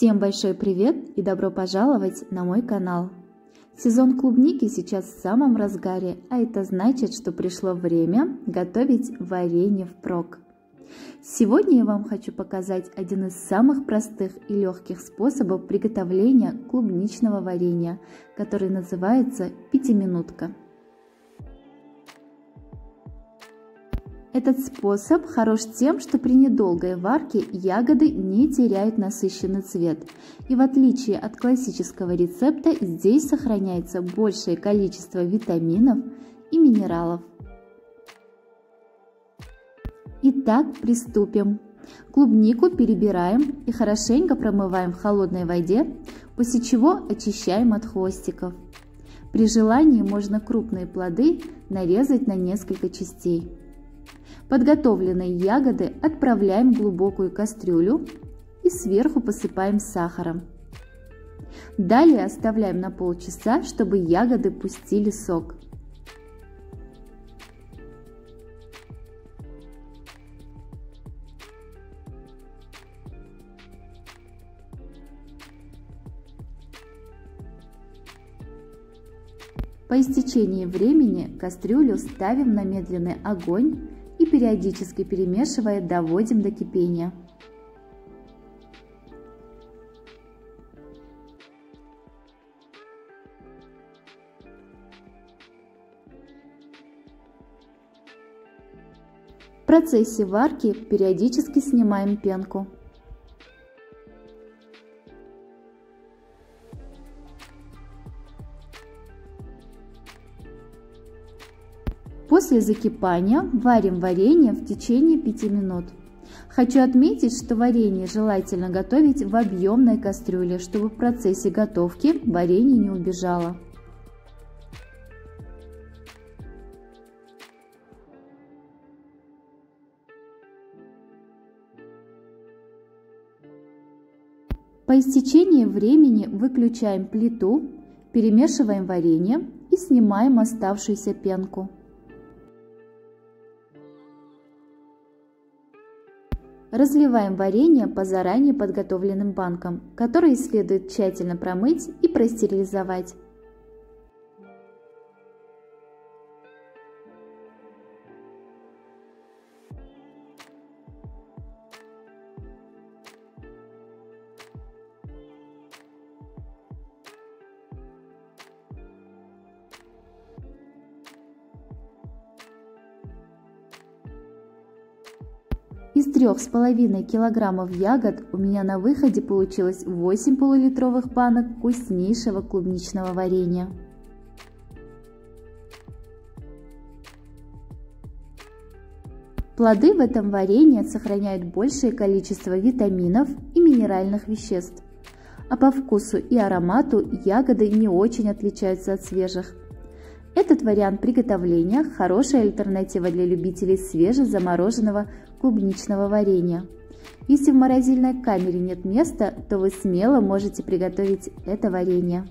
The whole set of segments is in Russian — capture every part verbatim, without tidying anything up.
Всем большой привет и добро пожаловать на мой канал! Сезон клубники сейчас в самом разгаре, а это значит, что пришло время готовить варенье впрок. Сегодня я вам хочу показать один из самых простых и легких способов приготовления клубничного варенья, который называется пятиминутка. Этот способ хорош тем, что при недолгой варке ягоды не теряют насыщенный цвет, и в отличие от классического рецепта здесь сохраняется большее количество витаминов и минералов. Итак, приступим. Клубнику перебираем и хорошенько промываем в холодной воде, после чего очищаем от хвостиков. При желании можно крупные плоды нарезать на несколько частей. Подготовленные ягоды отправляем в глубокую кастрюлю и сверху посыпаем сахаром. Далее оставляем на полчаса, чтобы ягоды пустили сок. По истечении времени кастрюлю ставим на медленный огонь и, периодически перемешивая, доводим до кипения. В процессе варки периодически снимаем пенку. После закипания варим варенье в течение пяти минут. Хочу отметить, что варенье желательно готовить в объемной кастрюле, чтобы в процессе готовки варенье не убежало. По истечении времени выключаем плиту, перемешиваем варенье и снимаем оставшуюся пенку. Разливаем варенье по заранее подготовленным банкам, которые следует тщательно промыть и простерилизовать. Из трёх с половиной килограммов ягод у меня на выходе получилось восемь полулитровых банок вкуснейшего клубничного варенья. Плоды в этом варенье сохраняют большее количество витаминов и минеральных веществ, а по вкусу и аромату ягоды не очень отличаются от свежих. Этот вариант приготовления – хорошая альтернатива для любителей свежезамороженного клубничного варенья. Если в морозильной камере нет места, то вы смело можете приготовить это варенье.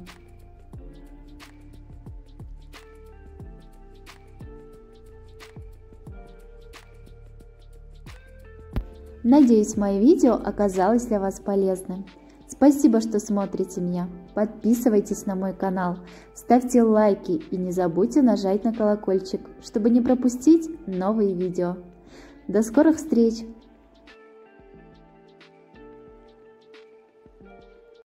Надеюсь, мое видео оказалось для вас полезным. Спасибо, что смотрите меня. Подписывайтесь на мой канал, ставьте лайки и не забудьте нажать на колокольчик, чтобы не пропустить новые видео. До скорых встреч!